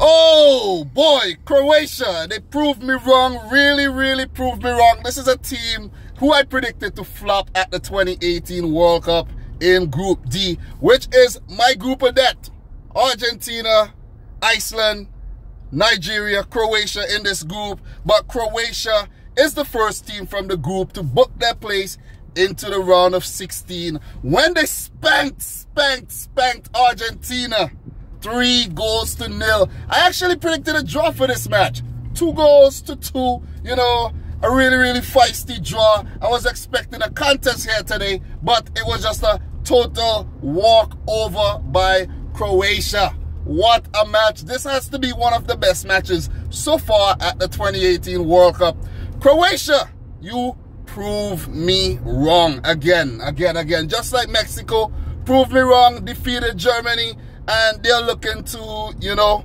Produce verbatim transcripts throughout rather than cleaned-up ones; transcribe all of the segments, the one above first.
Oh boy, Croatia, they proved me wrong, really, really proved me wrong. This is a team who I predicted to flop at the twenty eighteen World Cup in Group D, which is my group of death. Argentina, Iceland, Nigeria, Croatia in this group, but Croatia is the first team from the group to book their place into the round of sixteen when they spanked, spanked, spanked Argentina. Three goals to nil. I actually predicted a draw for this match. Two goals to two, you know, a really, really feisty draw. I was expecting a contest here today, but it was just a total walkover by Croatia. What a match. This has to be one of the best matches so far at the twenty eighteen World Cup. Croatia, you prove me wrong again, again, again. Just like Mexico, prove me wrong, defeated Germany, and they're looking to, you know,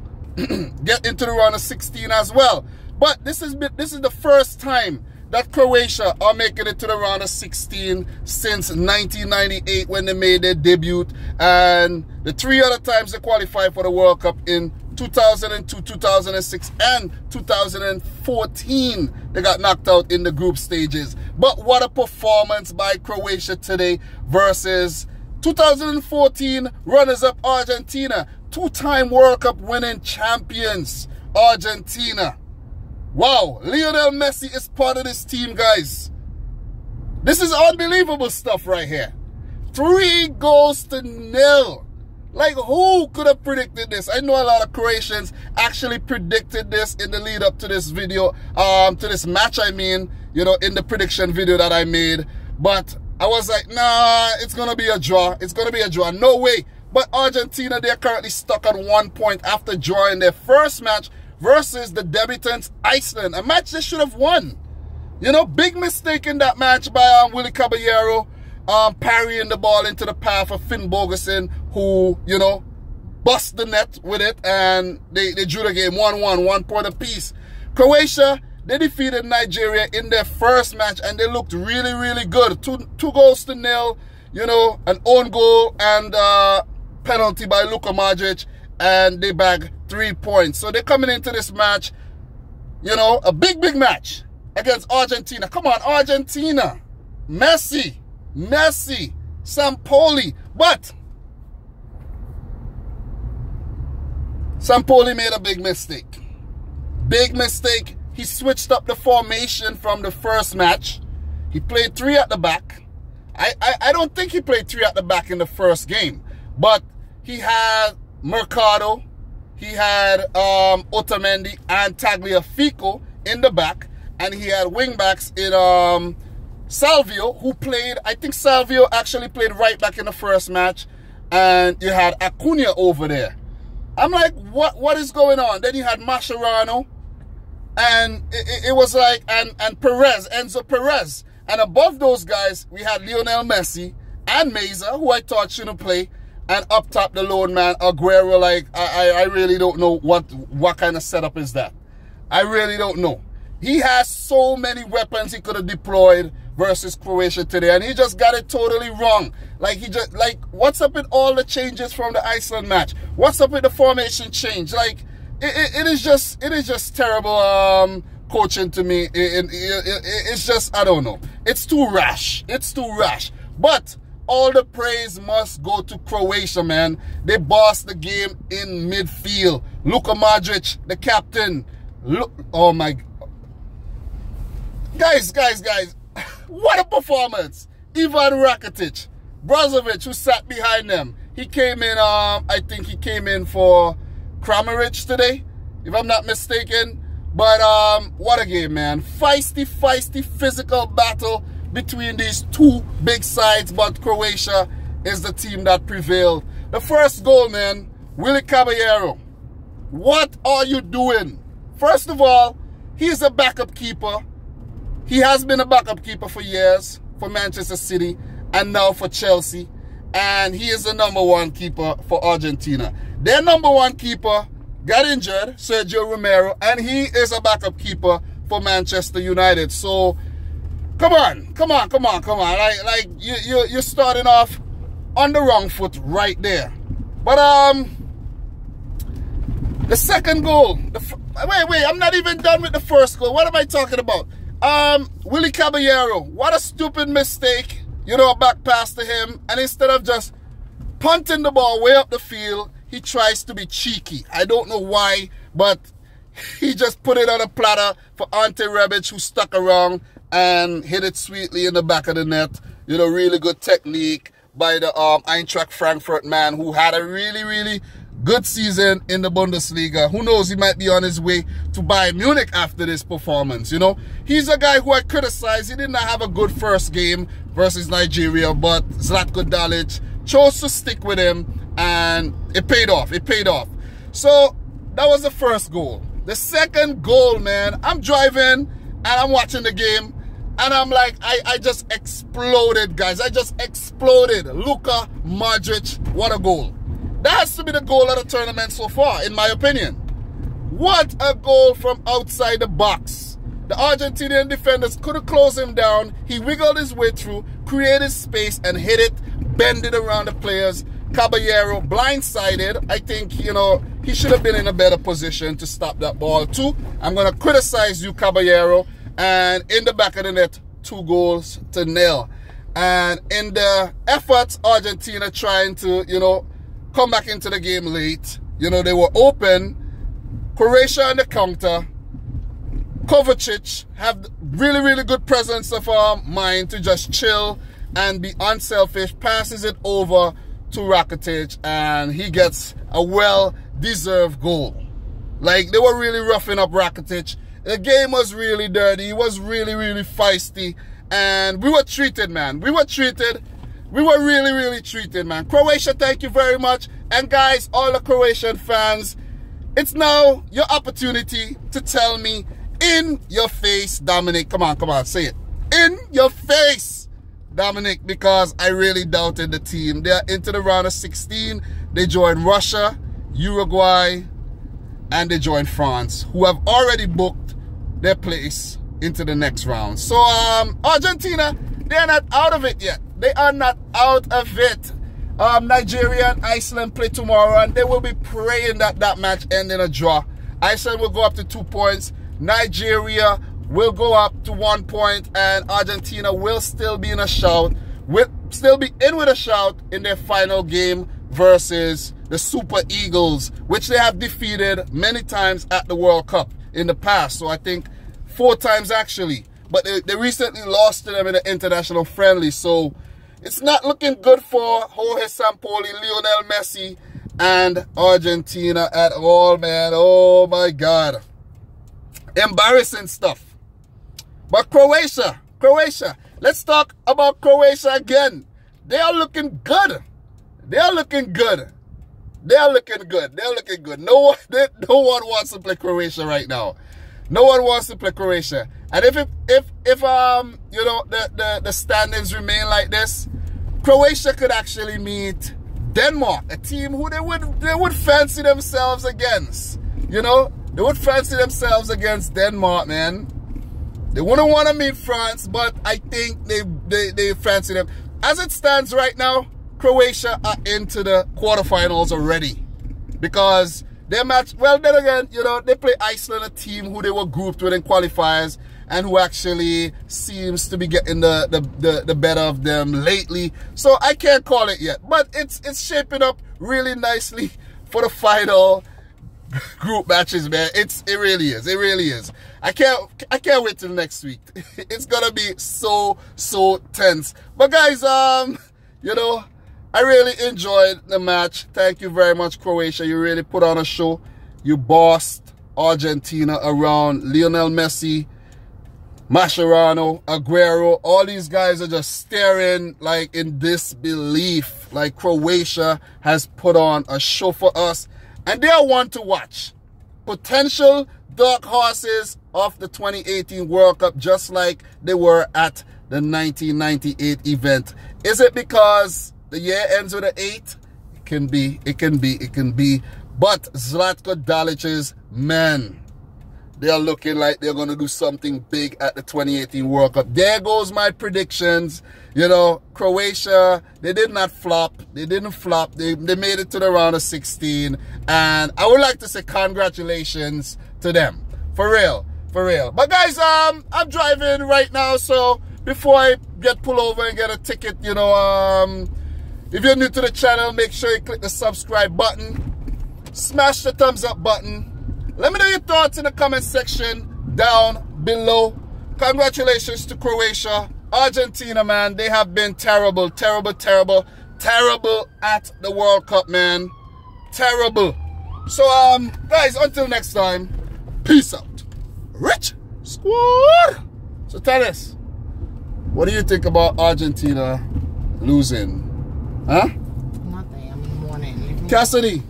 get into the round of sixteen as well. But this is this is the first time that Croatia are making it to the round of sixteen since nineteen ninety-eight when they made their debut, and the three other times they qualified for the World Cup in two thousand two, two thousand six, and two thousand fourteen. They got knocked out in the group stages. But what a performance by Croatia today versus two thousand fourteen runners-up Argentina, two-time World Cup winning champions Argentina. Wow, Lionel Messi is part of this team, guys. This is unbelievable stuff right here. Three goals to nil. Like, who could have predicted this? I know a lot of Croatians actually predicted this in the lead up to this video, um, to this match, I mean, you know, in the prediction video that I made. But I was like, nah, it's going to be a draw. It's going to be a draw. No way. But Argentina, they're currently stuck on one point after drawing their first match versus the debutants Iceland, a match they should have won. You know, big mistake in that match by um, Willy Caballero, um, parrying the ball into the path of Finn Bogason, who, you know, bust the net with it, and they, they drew the game one one, one point apiece. Croatia, they defeated Nigeria in their first match, and they looked really, really good. Two, two goals to nil, you know, an own goal and uh, penalty by Luka Modric, and they bagged three points. So they're coming into this match, you know, a big, big match against Argentina. Come on, Argentina. Messi, Messi, Sampaoli. But Sampaoli made a big mistake. Big mistake. He switched up the formation from the first match. He played three at the back. I, I, I don't think he played three at the back in the first game. But he had Mercado, he had um, Otamendi and Tagliafico in the back. And he had wing backs in um, Salvio, who played, I think Salvio actually played right back in the first match. And you had Acuna over there. I'm like, what, what is going on? Then you had Mascherano. And it, it was like, and, and Perez, Enzo Perez. And above those guys, we had Lionel Messi and Meza, who I thought shouldn't play. And up top, the lone man, Aguero. Like, I, I really don't know what, what kind of setup is that. I really don't know. He has so many weapons he could have deployed versus Croatia today. And he just got it totally wrong. Like, he just, like, what's up with all the changes from the Iceland match? What's up with the formation change? Like, It, it, it is just, it is just terrible um, coaching to me. It, it, it, it, it's just, I don't know. It's too rash. It's too rash. But all the praise must go to Croatia, man. They bossed the game in midfield. Luka Modric, the captain. Look, oh my, guys, guys, guys! What a performance! Ivan Rakitic, Brozovic, who sat behind them. He came in. Um, I think he came in for Kramaric today, if I'm not mistaken. But um, what a game, man. Feisty, feisty, physical battle between these two big sides, but Croatia is the team that prevailed. The first goal, man, Willy Caballero. What are you doing? First of all, he's a backup keeper. He has been a backup keeper for years for Manchester City and now for Chelsea. And he is the number one keeper for Argentina. Their number one keeper got injured, Sergio Romero, and he is a backup keeper for Manchester United. So, come on, come on, come on, come on. Like, like you, you, you're starting off on the wrong foot right there. But um, The second goal. The f wait, wait, I'm not even done with the first goal. What am I talking about? Um, Willy Caballero. What a stupid mistake. You know, back pass to him. And instead of just punting the ball way up the field, he tries to be cheeky. I don't know why, but he just put it on a platter for Ante Rebic, who stuck around and hit it sweetly in the back of the net. You know, really good technique by the um, Eintracht Frankfurt man, who had a really, really good season in the Bundesliga. Who knows, he might be on his way to Bayern Munich after this performance, you know. He's a guy who I criticized. He did not have a good first game versus Nigeria, but Zlatko Dalic chose to stick with him, and it paid off. It paid off. So that was the first goal. The second goal, man, I'm driving and I'm watching the game, and I'm like, I, I just exploded, guys. I just exploded. Luka Modric, what a goal. That has to be the goal of the tournament so far, in my opinion. What a goal from outside the box. The Argentinian defenders couldn't close him down. He wiggled his way through, created space, and hit it, bended around the players. Caballero blindsided. I think, you know, he should have been in a better position to stop that ball too. I'm going to criticize you, Caballero. And in the back of the net, two goals to nil. And in the efforts, Argentina trying to, you know, come back into the game late. You know, they were open. Croatia on the counter. Kovacic have really, really good presence of um, mind to just chill and be unselfish. Passes it over to Rakitic, and he gets a well-deserved goal. Like, they were really roughing up Rakitic. The game was really dirty. It was really, really feisty. And we were treated, man. We were treated. We were really, really treated, man. Croatia, thank you very much. And guys, all the Croatian fans, it's now your opportunity to tell me in your face, Dominic. Come on, come on, say it. In your face, Dominic, because I really doubted the team. They are into the round of sixteen. They join Russia, Uruguay, and they join France, who have already booked their place into the next round. So, um, Argentina, they're not out of it yet. They are not out of it. Um, Nigeria and Iceland play tomorrow, and they will be praying that that match end in a draw. Iceland will go up to two points. Nigeria will go up to one point, and Argentina will still be in a shout. Will still be in with a shout in their final game versus the Super Eagles, which they have defeated many times at the World Cup in the past. So I think four times actually. But they, they recently lost to them in the international friendly, so it's not looking good for Jorge Sampaoli, Lionel Messi, and Argentina at all, man. Oh, my God. Embarrassing stuff. But Croatia, Croatia. Let's talk about Croatia again. They are looking good. They are looking good. They are looking good. They are looking good. No one, they, no one wants to play Croatia right now. No one wants to play Croatia. And if, it, if, if um, you know, the, the, the standings remain like this, Croatia could actually meet Denmark, a team who they would, they would fancy themselves against. You know, they would fancy themselves against Denmark, man. They wouldn't want to meet France, but I think they, they, they fancy them. As it stands right now, Croatia are into the quarterfinals already because their match, well, then again, you know, they play Iceland, a team who they were grouped with in qualifiers and who actually seems to be getting the, the, the, the better of them lately. So I can't call it yet. But it's, it's shaping up really nicely for the final group matches, man. It's, it really is. It really is. I can't, I can't wait till next week. It's going to be so, so tense. But guys, um, you know, I really enjoyed the match. Thank you very much, Croatia. You really put on a show. You bossed Argentina around. Lionel Messi, Mascherano, Aguero, all these guys are just staring like in disbelief. Like Croatia has put on a show for us. And they are one to watch. Potential dark horses of the twenty eighteen World Cup, just like they were at the nineteen ninety-eight event. Is it because the year ends with an eight? It can be, it can be, it can be. But Zlatko Dalic's men, They are looking like they're going to do something big at the twenty eighteen World Cup. There goes my predictions. You know, Croatia, they did not flop. They didn't flop. They, they made it to the round of sixteen. And I would like to say congratulations to them. For real. For real. But guys, um, I'm driving right now. So before I get pulled over and get a ticket, you know, um, if you're new to the channel, make sure you click the subscribe button. Smash the thumbs up button. Let me know your thoughts in the comment section down below. Congratulations to Croatia. Argentina, man, they have been terrible, terrible, terrible, terrible at the World Cup, man. Terrible. So, um, guys, until next time, peace out. Rich Squad. So tell us, what do you think about Argentina losing? Huh? Nothing, I'm mourning. Cassidy.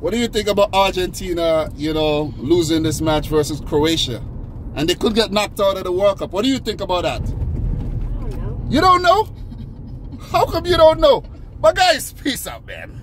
What do you think about Argentina, you know, losing this match versus Croatia? And they could get knocked out of the World Cup. What do you think about that? I don't know. You don't know? How come you don't know? But guys, peace out, man.